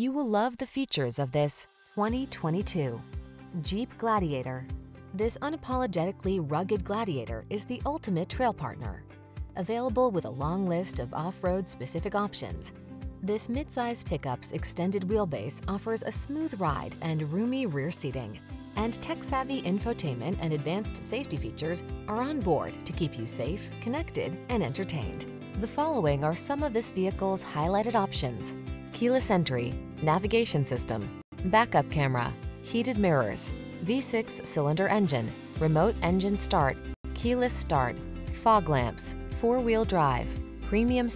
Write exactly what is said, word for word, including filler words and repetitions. You will love the features of this twenty twenty-two Jeep Gladiator. This unapologetically rugged Gladiator is the ultimate trail partner. Available with a long list of off-road specific options, this midsize pickup's extended wheelbase offers a smooth ride and roomy rear seating. And tech-savvy infotainment and advanced safety features are on board to keep you safe, connected, and entertained. The following are some of this vehicle's highlighted options: keyless entry, navigation system, backup camera, heated mirrors, V six cylinder engine, remote engine start, keyless start, fog lamps, four-wheel drive, premium